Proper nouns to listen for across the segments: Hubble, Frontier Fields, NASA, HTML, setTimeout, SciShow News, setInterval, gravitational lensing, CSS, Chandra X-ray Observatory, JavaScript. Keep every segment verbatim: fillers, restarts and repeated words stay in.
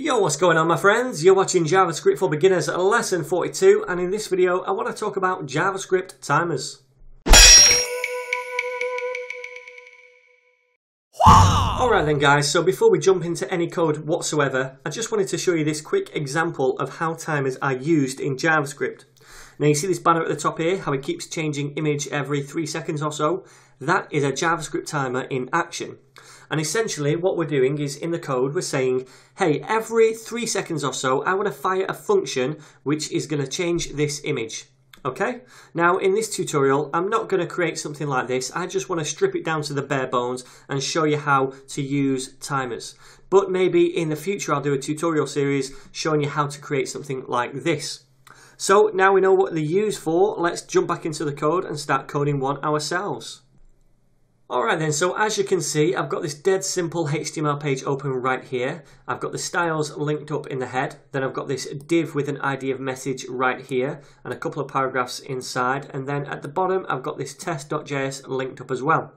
Yo, what's going on my friends? You're watching JavaScript for Beginners lesson forty-two, and in this video I want to talk about JavaScript timers. Alright then guys, so before we jump into any code whatsoever, I just wanted to show you this quick example of how timers are used in JavaScript. Now you see this banner at the top here, how it keeps changing image every three seconds or so? That is a JavaScript timer in action. And essentially what we're doing is, in the code we're saying, hey, every three seconds or so I want to fire a function which is going to change this image. Okay? Now in this tutorial I'm not going to create something like this, I just want to strip it down to the bare bones and show you how to use timers. But maybe in the future I'll do a tutorial series showing you how to create something like this. So now we know what they're used for, let's jump back into the code and start coding one ourselves. Alright then, so as you can see, I've got this dead simple H T M L page open right here. I've got the styles linked up in the head, then I've got this div with an I D of message right here, and a couple of paragraphs inside, and then at the bottom I've got this test dot J S linked up as well.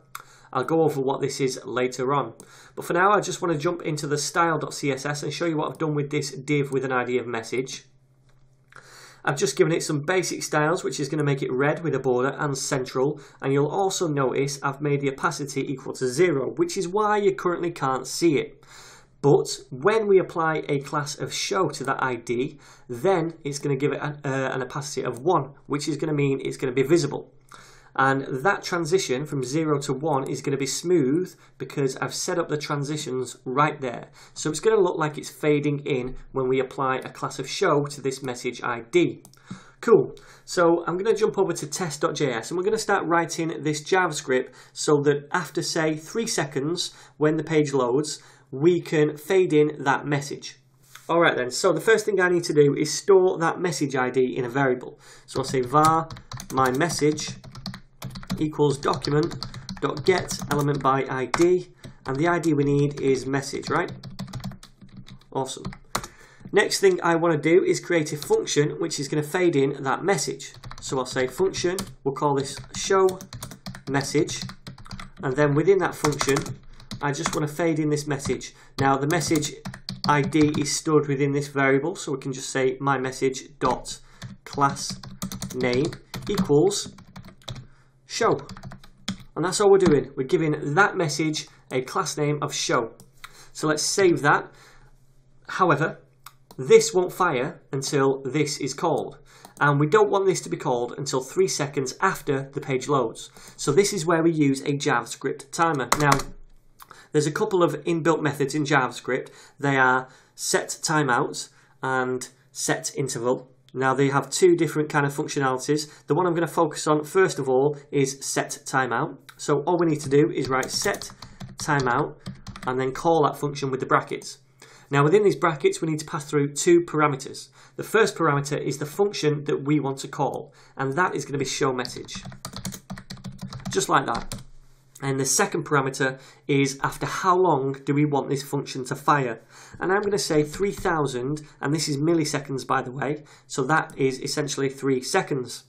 I'll go over what this is later on. But for now I just want to jump into the style dot C S S and show you what I've done with this div with an I D of message. I've just given it some basic styles, which is going to make it red with a border and central, and you'll also notice I've made the opacity equal to zero, which is why you currently can't see it. But when we apply a class of show to that I D, then it's going to give it an, uh, an opacity of one, which is going to mean it's going to be visible. And that transition from zero to one is going to be smooth because I've set up the transitions right there. So it's going to look like it's fading in when we apply a class of show to this message I D. Cool. So I'm going to jump over to test dot J S and we're going to start writing this JavaScript so that after, say, three seconds when the page loads, we can fade in that message. Alright then, so the first thing I need to do is store that message I D in a variable. So I'll say var my message equals document dot get element by I D, and the I D we need is message, right? Awesome. Next thing I want to do is create a function which is going to fade in that message. So I'll say function, we'll call this show message, and then within that function I just want to fade in this message. Now the message I D is stored within this variable, so we can just say my message dot class name equals show, and that's all we're doing. We're giving that message a class name of show. So let's save that. However, this won't fire until this is called, and we don't want this to be called until three seconds after the page loads. So this is where we use a JavaScript timer. Now there's a couple of inbuilt methods in JavaScript. They are setTimeout and setInterval. Now they have two different kind of functionalities. The one I'm going to focus on first of all is set timeout. So all we need to do is write set timeout and then call that function with the brackets. Now within these brackets we need to pass through two parameters. The first parameter is the function that we want to call, and that is going to be show message, just like that. And the second parameter is after how long do we want this function to fire. And I'm going to say three thousand, and this is milliseconds by the way, so that is essentially three seconds.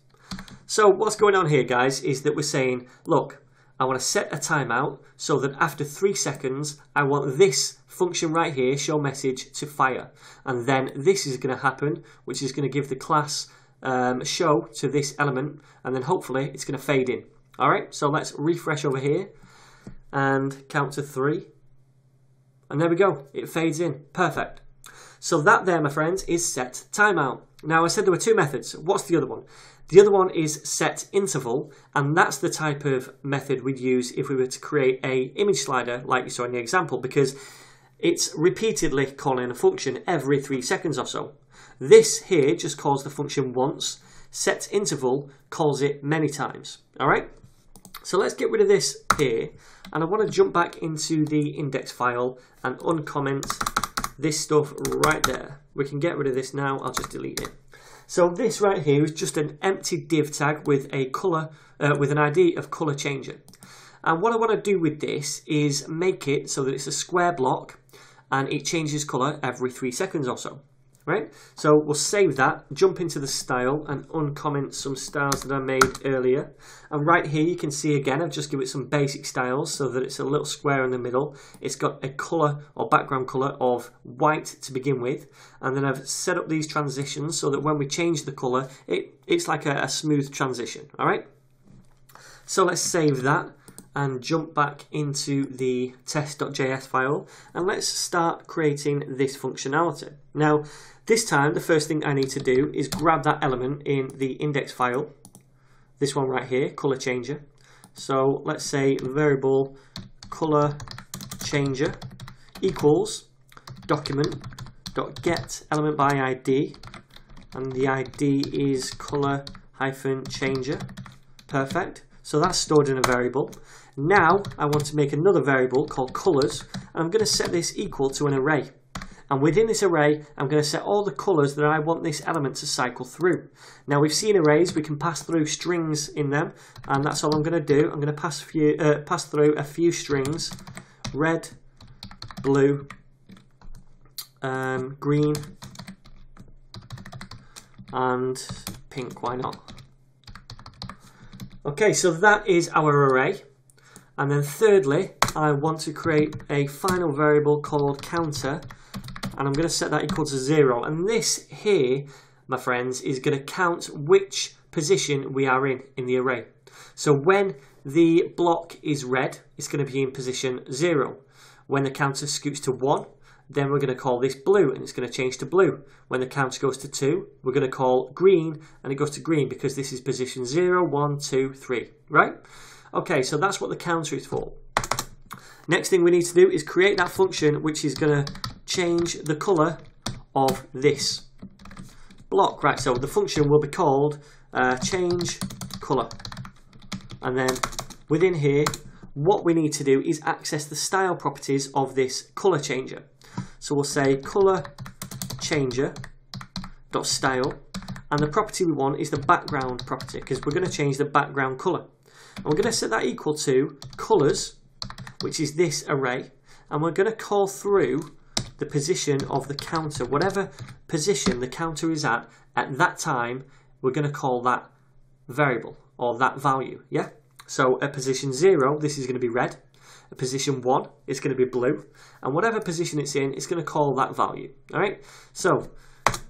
So what's going on here guys is that we're saying, look, I want to set a timeout so that after three seconds I want this function right here, show message, to fire. And then this is going to happen, which is going to give the class um, show to this element, and then hopefully it's going to fade in. Alright, so let's refresh over here and count to three. And there we go, it fades in. Perfect. So that there, my friends, is set timeout. Now I said there were two methods. What's the other one? The other one is set interval, and that's the type of method we'd use if we were to create a image slider like you saw in the example, because it's repeatedly calling a function every three seconds or so. This here just calls the function once. Set interval calls it many times. Alright? So let's get rid of this here, and I want to jump back into the index file and uncomment this stuff right there. We can get rid of this now, I'll just delete it. So this right here is just an empty div tag with a color, uh, with an I D of color changer. And what I want to do with this is make it so that it's a square block and it changes color every three seconds or so. right? So we'll save that, jump into the style and uncomment some styles that I made earlier. And right here you can see again, I've just given it some basic styles so that it's a little square in the middle. It's got a colour or background colour of white to begin with. And then I've set up these transitions so that when we change the colour, it, it's like a, a smooth transition, all right? So let's save that and jump back into the test.js file and let's start creating this functionality. Now this time the first thing I need to do is grab that element in the index file, this one right here, color changer. So let's say variable color changer equals document.get element by I D, and the I D is color hyphen changer. Perfect. So that's stored in a variable. Now I want to make another variable called colors, and I'm going to set this equal to an array. And within this array, I'm going to set all the colors that I want this element to cycle through. Now we've seen arrays, we can pass through strings in them, and that's all I'm going to do. I'm going to pass, few, uh, pass through a few strings, red, blue, um, green, and pink, why not? Okay, so that is our array. And then thirdly, I want to create a final variable called counter, and I'm going to set that equal to zero. And this here, my friends, is going to count which position we are in in the array. So when the block is red, it's going to be in position zero. When the counter scoots to one, then we're going to call this blue and it's going to change to blue. When the counter goes to two, we're going to call green and it goes to green because this is position zero, one, two, three, right? Okay, so that's what the counter is for. Next thing we need to do is create that function which is going to change the color of this block, right? So the function will be called uh, change color, and then within here what we need to do is access the style properties of this color changer. So we'll say color changer dot style, and the property we want is the background property because we're going to change the background color. And we're going to set that equal to colors, which is this array, and we're going to call through the position of the counter. Whatever position the counter is at at that time, we're going to call that variable or that value. Yeah. So at position zero, this is going to be red. At position one, it's going to be blue. And whatever position it's in, it's going to call that value. All right. So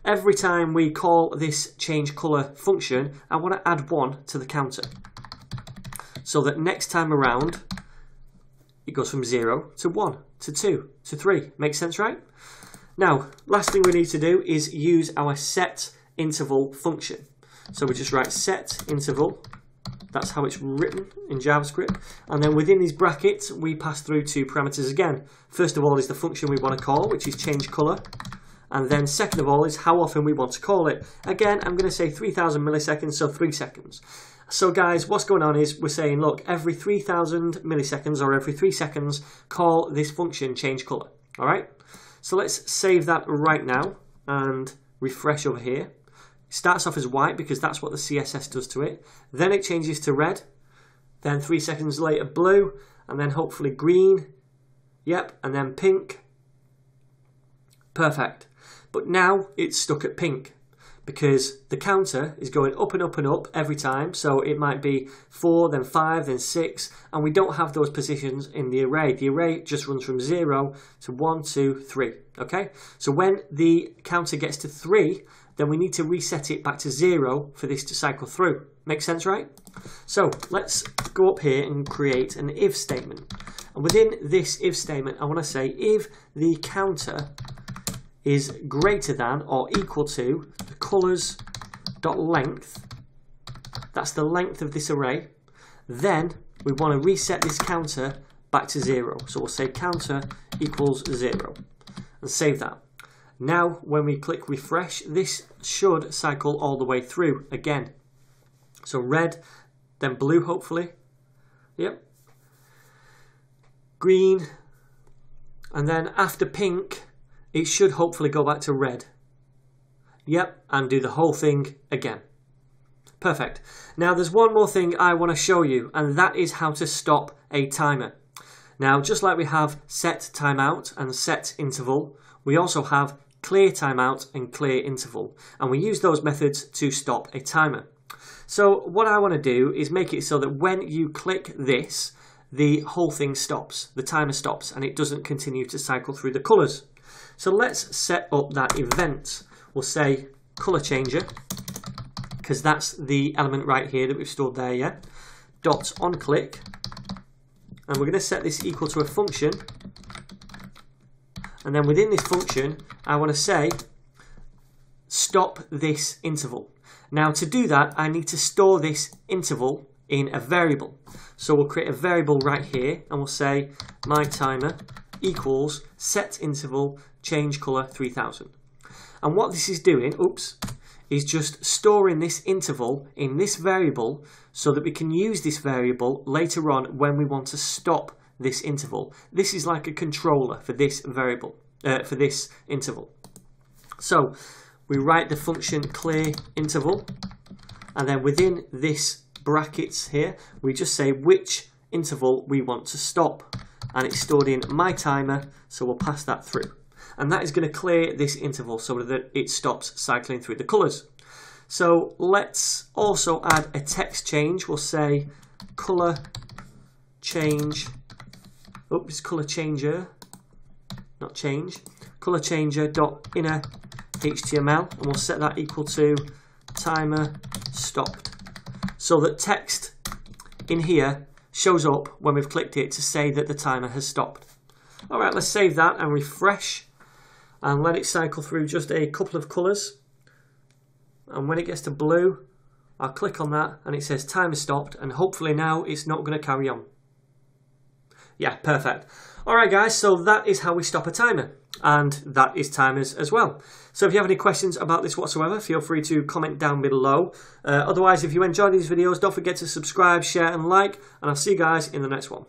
every time we call this change color function, I want to add one to the counter, so that next time around, it goes from zero to one to two to three. Makes sense, right? Now, last thing we need to do is use our set interval function. So we just write set interval. That's how it's written in JavaScript. And then within these brackets, we pass through two parameters again. First of all is the function we want to call, which is change color. And then second of all is how often we want to call it. Again, I'm going to say three thousand milliseconds, so three seconds. So guys, what's going on is we're saying, look, every three thousand milliseconds or every three seconds, call this function change color. All right. So let's save that right now and refresh over here. Starts off as white because that's what the C S S does to it. Then it changes to red. Then three seconds later, blue. And then hopefully green. Yep. And then pink. Perfect. But now it's stuck at pink because the counter is going up and up and up every time. So it might be four, then five, then six. And we don't have those positions in the array. The array just runs from zero to one, two, three. Okay. So when the counter gets to three, then we need to reset it back to zero for this to cycle through. Makes sense, right? So let's go up here and create an if statement. And within this if statement, I want to say if the counter is greater than or equal to the colors.length, that's the length of this array, then we want to reset this counter back to zero. So we'll say counter equals zero and save that. Now, when we click refresh, this should cycle all the way through again. So red, then blue, hopefully. Yep. Green. And then after pink, it should hopefully go back to red. Yep. And do the whole thing again. Perfect. Now, there's one more thing I want to show you, and that is how to stop a timer. Now, just like we have set timeout and set interval, we also have clear timeout and clear interval, and we use those methods to stop a timer. So what I want to do is make it so that when you click this, the whole thing stops, the timer stops, and it doesn't continue to cycle through the colours. So let's set up that event. We'll say colour changer, because that's the element right here that we've stored there, yeah? Dot on click, and we're going to set this equal to a function, and then within this function I want to say stop this interval. Now to do that I need to store this interval in a variable, so we'll create a variable right here and we'll say my timer equals set interval change color three thousand, and what this is doing, oops, is just storing this interval in this variable so that we can use this variable later on when we want to stop this interval. This is like a controller for this variable, uh, for this interval. So we write the function clear interval, and then within this brackets here we just say which interval we want to stop, and it's stored in my timer, so we'll pass that through. And that is going to clear this interval so that it stops cycling through the colours. So let's also add a text change. We'll say colour change, oops, colour changer, not change, colour changer dot inner H T M L, and we'll set that equal to timer stopped, so that text in here shows up when we've clicked it to say that the timer has stopped. Alright, let's save that and refresh, and let it cycle through just a couple of colours, and when it gets to blue I'll click on that and it says timer stopped, and hopefully now it's not going to carry on. Yeah, perfect. Alright guys, so that is how we stop a timer, and that is timers as well. So if you have any questions about this whatsoever, feel free to comment down below. Uh, otherwise, if you enjoy these videos, don't forget to subscribe, share and like, and I'll see you guys in the next one.